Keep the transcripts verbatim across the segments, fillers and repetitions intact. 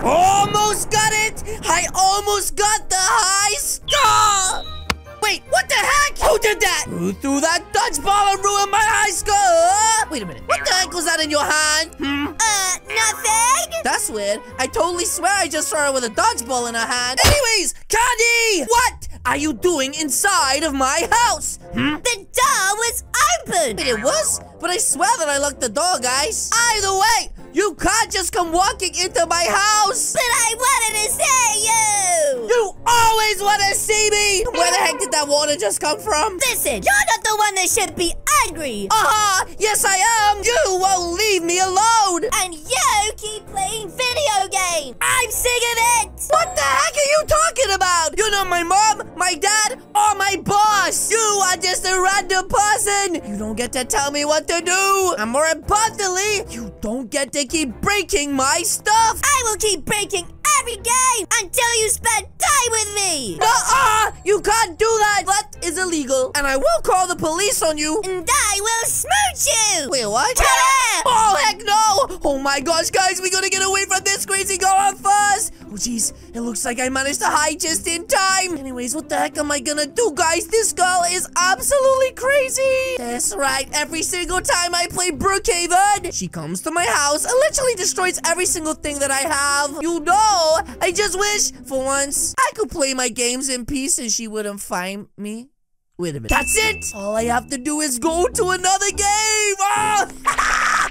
Almost got it! I almost got the high score! Wait, what the heck? Who did that? Who threw that Dutch ball and ruined my high score? Wait a minute. What the heck was that in your hand? Hmm? Uh, nothing? That's weird. I totally swear I just saw her with a Dutch ball in her hand. Anyways, Candy! What are you doing inside of my house? Hmm? The door was open. Wait, it was? But I swear that I locked the door, guys. Either way, you can't just come walking into my house. But I wanted to see you. You always want to see me. Where the heck did that water just come from? Listen, you're not the one that should be angry. Uh-huh. Yes, I am. You won't leave me alone. And you keep playing video games. I'm sick of it. What the heck are you talking about? You're not my mom, my dad, or my boss. You are just a random person. You don't get to tell me what to do. And more importantly, you don't get to keep breaking my stuff. I will keep breaking every game until you spend time with me. Nuh-uh! You can't do that. That is illegal. And I will call the police on you. And I will smooch you. Wait, what? Ta-da! Oh, heck no. Oh, my gosh, guys. We gotta get away from this crazy girl first. Oh, jeez. It looks like I managed to hide just in time. Anyways, what the heck am I gonna do, guys? This girl is absolutely crazy. That's right. Every single time I play Brookhaven, she comes to my house and literally destroys every single thing that I have. You know, I just wish, for once, I could play my games in peace and she wouldn't find me. Wait a minute. That's it. All I have to do is go to another game. Oh!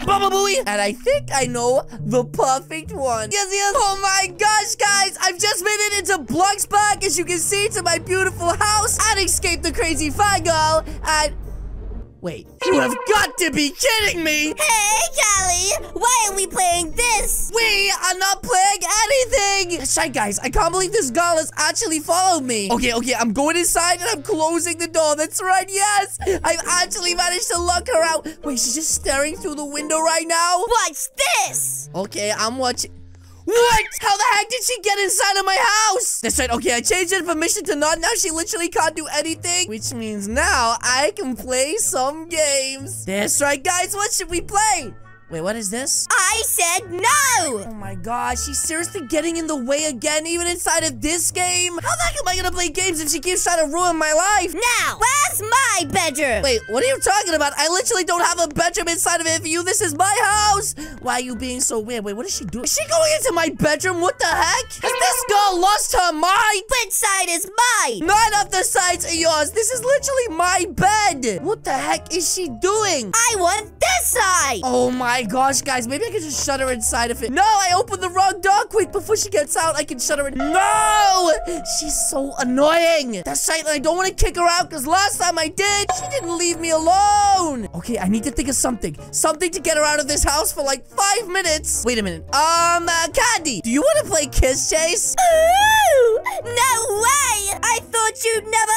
Baba Booey! And I think I know the perfect one. Yes, yes. Oh my gosh, guys. I've just made it into Blocksburg, as you can see, to my beautiful house. And escaped the crazy fire girl. And... wait. You have got to be kidding me. Hey, Callie. Why are we playing this? We are not playing anything. Shy, guys. I can't believe this girl has actually followed me. Okay, okay. I'm going inside and I'm closing the door. That's right. Yes. I've actually managed to lock her out. Wait, she's just staring through the window right now. What's this? Okay, I'm watching. What? How the heck did she get inside of my house? That's right. Okay, I changed her permission to not. Now she literally can't do anything. Which means now I can play some games. That's right, guys. What should we play? Wait, what is this? I said no! Oh my gosh, she's seriously getting in the way again, even inside of this game? How the heck am I gonna play games if she keeps trying to ruin my life? Now, where's my bedroom? Wait, what are you talking about? I literally don't have a bedroom inside of it for you. This is my house! Why are you being so weird? Wait, what is she doing? Is she going into my bedroom? What the heck? Has this girl lost her mind? Which side is mine? None of the sides are yours. This is literally my bed. What the heck is she doing? I want this side! Oh my My gosh, guys, maybe I can just shut her inside of it. No, I opened the wrong door. Quick, before she gets out, I can shut her in. No! She's so annoying. That's right, I don't want to kick her out because last time I did, she didn't leave me alone. Okay, I need to think of something. Something to get her out of this house for like five minutes. Wait a minute. Um, uh, Candy, do you want to play Kiss Chase? Ooh, no way! I thought you'd never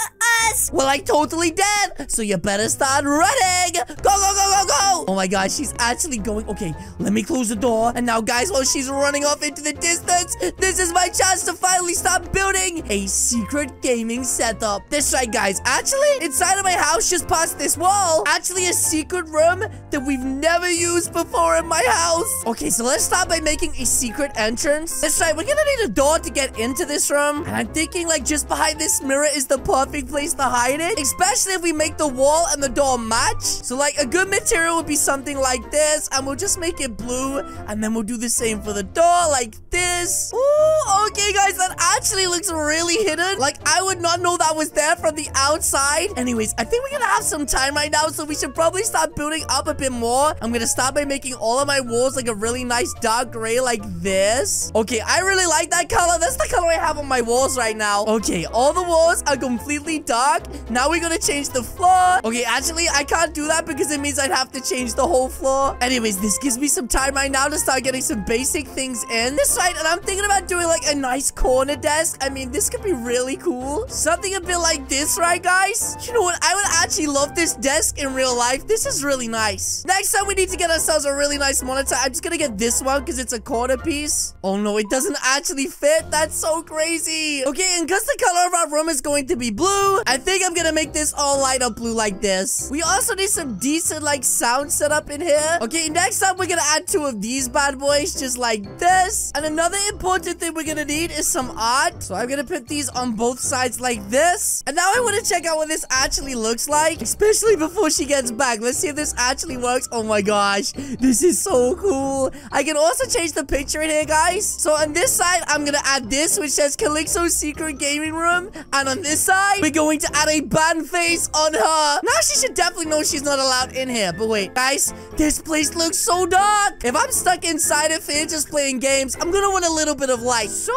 ask. Well, I totally did, so you better start running. Go, go, go, go, go! Oh my gosh, she's actually going. Okay, let me close the door. And now, guys, while she's running off into the distance, this is my chance to finally stop building a secret gaming setup. That's right, guys. Actually, inside of my house, just past this wall, actually a secret room that we've never used before in my house. Okay, so let's start by making a secret entrance. That's right. We're gonna need a door to get into this room. And I'm thinking, like, just behind this mirror is the perfect place to hide it, especially if we make the wall and the door match. So, like, a good material would be something like this. And we'll just make it blue, and then we'll do the same for the door, like this. Ooh, okay, guys, that actually looks really hidden. Like, I would not know that was there from the outside. Anyways, I think we're gonna have some time right now, so we should probably start building up a bit more. I'm gonna start by making all of my walls, like, a really nice dark gray, like this. Okay, I really like that color. That's the color I have on my walls right now. Okay, all the walls are completely dark. Now we're gonna change the floor. Okay, actually, I can't do that because it means I'd have to change the whole floor. Anyway, Anyways, this gives me some time right now to start getting some basic things in. This right, and I'm thinking about doing, like, a nice corner desk. I mean, this could be really cool. Something a bit like this, right, guys? You know what? I would actually love this desk in real life. This is really nice. Next time, we need to get ourselves a really nice monitor. I'm just gonna get this one because it's a corner piece. Oh, no, it doesn't actually fit. That's so crazy. Okay, and because the color of our room is is going to be blue. I think I'm gonna make this all light up blue like this. We also need some decent, like, sound setup in here. Okay, next up, we're gonna add two of these bad boys, just like this. And another important thing we're gonna need is some art. So I'm gonna put these on both sides like this. And now I wanna check out what this actually looks like, especially before she gets back. Let's see if this actually works. Oh my gosh, this is so cool. I can also change the picture in here, guys. So on this side, I'm gonna add this, which says Calyxo's Secret Gaming Room. And on this side, we're going to add a band face on her. Now she should definitely know she's not allowed in here. But wait, guys, this place looks so dark. If I'm stuck inside of here just playing games, I'm gonna want a little bit of light. So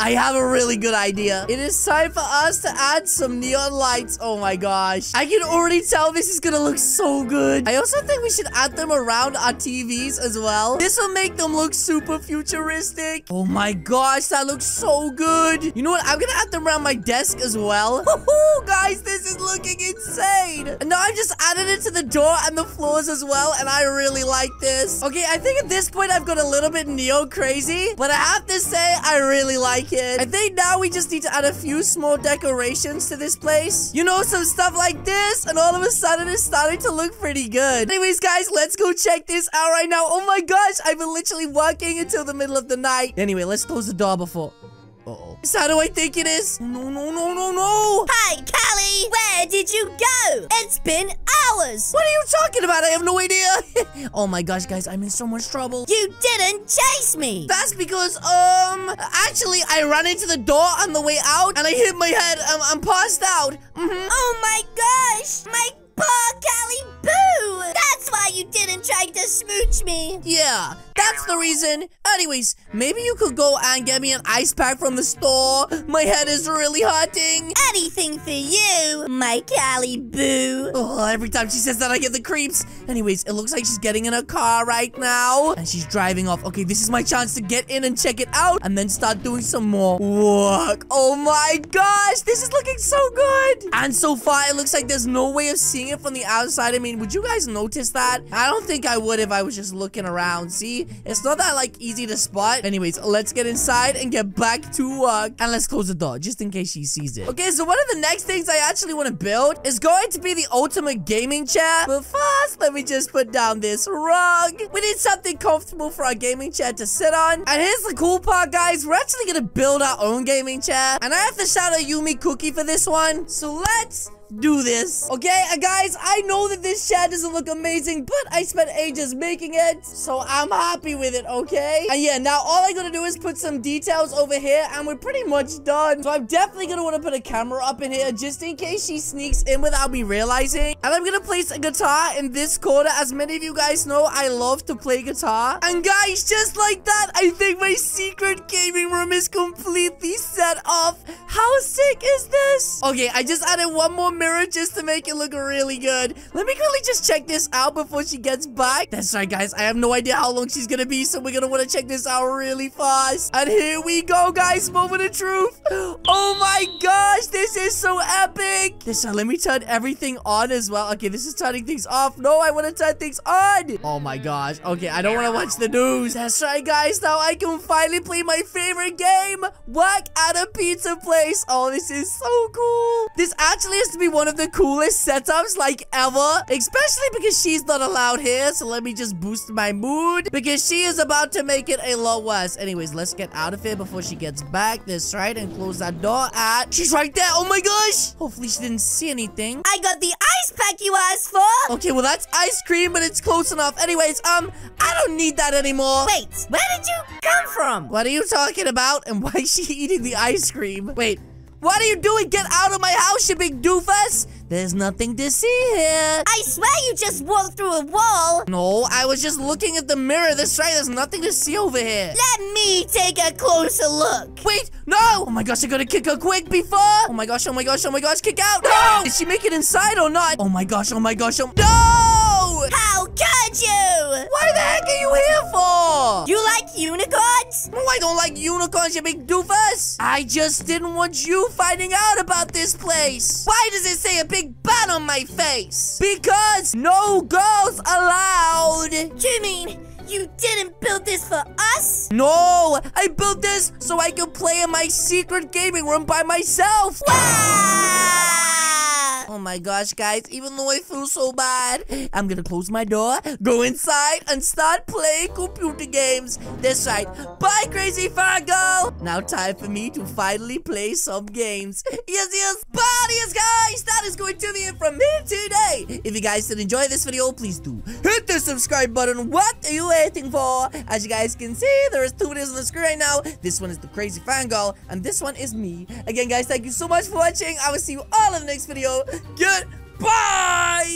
I have a really good idea. It is time for us to add some neon lights. Oh my gosh, I can already tell this is gonna look so good. I also think we should add them around our T Vs as well. This will make them look super futuristic. Oh my gosh, that looks so good. You know what? I'm gonna add them around my desk as well. Woohoo, guys, this is looking insane. And now I've just added it to the door and the floors as well, and I really like this. Okay, I think at this point I've got a little bit neo crazy, but I have to say I really like it. I think now we just need to add a few small decorations to this place. You know, some stuff like this, and all of a sudden it's starting to look pretty good. Anyways, guys, let's go check this out right now. Oh my gosh, I've been literally working until the middle of the night. Anyway, let's close the door before... Uh-oh. So how do I think it is? No, no, no, no, no. Hi, Callie. Where did you go? It's been hours. What are you talking about? I have no idea. Oh my gosh, guys, I'm in so much trouble. You didn't chase me. That's because, um, actually, I ran into the door on the way out, and I hit my head. I'm, I'm passed out. Mm-hmm. Oh my gosh. My poor Callie Boo. That's why you didn't try to smooch me. Yeah. That's the reason. Anyways, maybe you could go and get me an ice pack from the store. My head is really hurting. Anything for you, my Callie Boo. Oh, every time she says that, I get the creeps. Anyways, it looks like she's getting in her car right now. And she's driving off. Okay, this is my chance to get in and check it out. And then start doing some more work. Oh my gosh, this is looking so good. And so far, it looks like there's no way of seeing it from the outside. I mean, would you guys notice that? I don't think I would if I was just looking around. See? It's not that, like, easy to spot. Anyways, let's get inside and get back to work. And let's close the door, just in case she sees it. Okay, so one of the next things I actually want to build is going to be the ultimate gaming chair. But first, let me just put down this rug. We need something comfortable for our gaming chair to sit on. And here's the cool part, guys. We're actually going to build our own gaming chair. And I have to shout out Yumi Cookie for this one. So let's... do this. Okay, and guys, I know that this chair doesn't look amazing, but I spent ages making it, so I'm happy with it, okay? And yeah, now all I gotta do is put some details over here, and we're pretty much done. So I'm definitely gonna want to put a camera up in here, just in case she sneaks in without me realizing. And I'm gonna place a guitar in this corner. As many of you guys know, I love to play guitar. And guys, just like that, I think my secret gaming room is completely set off. How sick is this? Okay, I just added one more mirror just to make it look really good. Let me quickly just check this out before she gets back. That's right, guys. I have no idea how long she's gonna be, so we're gonna want to check this out really fast. And here we go, guys. Moment of truth. Oh my gosh, this is so epic. This time, let me turn everything on as well. Okay, this is turning things off. No, I want to turn things on. Oh my gosh. Okay, I don't want to watch the news. That's right, guys. Now I can finally play my favorite game, Work at a Pizza Place. Oh, this is so cool. This actually has to be one of the coolest setups like ever, especially because she's not allowed here. So let me just boost my mood because she is about to make it a lot worse. Anyways, let's get out of here before she gets back. That's right, and close that door. At she's right there. Oh my gosh, hopefully she didn't see anything. I got the ice pack you asked for. Okay, well, that's ice cream, but it's close enough. Anyways, um I don't need that anymore. Wait, where did you come from? What are you talking about? And why is she eating the ice cream? Wait, what are you doing? Get out of my house, you big doofus! There's nothing to see here. I swear you just walked through a wall. No, I was just looking at the mirror. That's right, there's nothing to see over here. Let me take a closer look. Wait, no! Oh my gosh, I gotta kick her quick before. Oh my gosh, oh my gosh, oh my gosh, kick out! No! Did she make it inside or not? Oh my gosh, oh my gosh, oh- No! How could you? What the heck are you here for? You like unicorns? No, I don't like unicorns, you big doofus. I just didn't want you finding out about this place. Why does it say a big bat on my face? Because no girls allowed. Do you mean... You didn't build this for us? No, I built this so I could play in my secret gaming room by myself. Wow. Oh my gosh, guys, even though I feel so bad, I'm gonna close my door, go inside, and start playing computer games. That's right. Bye, Crazy Fargo. Now time for me to finally play some games. Yes, yes. Bye, yes, guys. That is going to be it from me today. If you guys did enjoy this video, please do hit the subscribe button. What are you waiting for? As you guys can see, there is two videos on the screen right now. This one is the Crazy Fangirl, and this one is me. Again, guys, thank you so much for watching. I will see you all in the next video. Goodbye!